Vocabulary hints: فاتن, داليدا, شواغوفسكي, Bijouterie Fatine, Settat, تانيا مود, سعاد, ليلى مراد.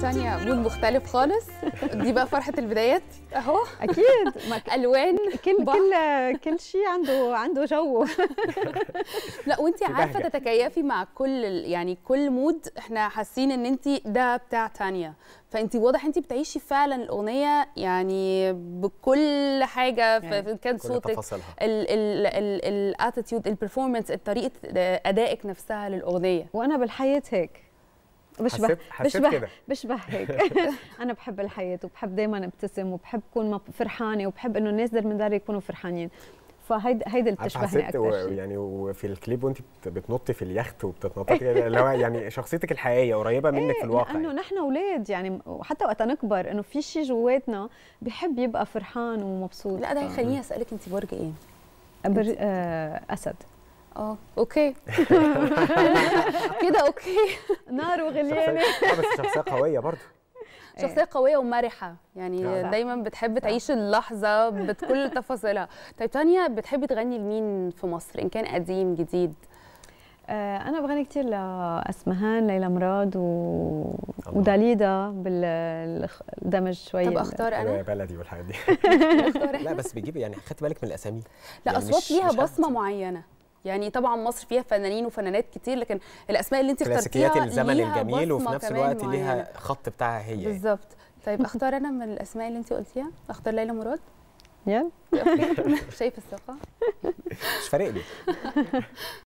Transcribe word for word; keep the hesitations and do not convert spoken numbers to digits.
تانيا مود مختلف خالص. دي بقى فرحه البدايات اهو. اكيد الوان كل بحر. كل كل شيء عنده عنده جو. لا وانت عارفه تتكيفي مع كل يعني كل مود. احنا حاسين ان انت ده بتاع تانيا، فانت واضح انت بتعيشي فعلا الاغنيه يعني بكل حاجه، يعني كان صوتك الاتيتيود البرفورمانس طريقه ادائك نفسها للاغنيه. وانا بالحياه هيك بشبه حسيت حسيت بشبه, بشبه هيك. انا بحب الحياه وبحب دايما ابتسم وبحب اكون فرحانه وبحب انه الناس اللي من داري يكونوا فرحانين، فهيدا هيدا اللي بتشبهني اكثر يعني. وفي الكليب وانت بتنطي في اليخت وبتتنططي يعني شخصيتك الحقيقيه قريبه منك في الواقع، لانه يعني. نحن اولاد يعني، وحتى وقت نكبر انه في شيء جواتنا بحب يبقى فرحان ومبسوط. لا ده يخليني اسالك، انت برج ايه؟ برج آه اسد. اه اوكي كده اوكي. نار وغليانه. بس شخصيه قويه برضه، شخصيه قويه ومرحه يعني، دايما بتحب تعيش اللحظه بكل تفاصيلها. طيب تانيا بتحبي تغني لمين في مصر ان كان قديم جديد؟ آه انا بغني كتير لاسمهان، ليلى مراد و... وداليدا بالدمج شويه. طب اختار انا بلدي والحاجات دي. لا بس بتجيبي يعني، خدت بالك من الاسامي؟ لا يعني اصوات ليها بصمه معينه يعني. طبعا مصر فيها فنانين وفنانات كتير، لكن الاسماء اللي انت اخترتيها كلاسيكيات الزمن الجميل، وفي نفس الوقت ليها خط بتاعها هي بالظبط. طيب اختار انا من الاسماء اللي انت قلتيها، اختار ليلى مراد. يلا شايفه الثقه؟ مش فارق لي.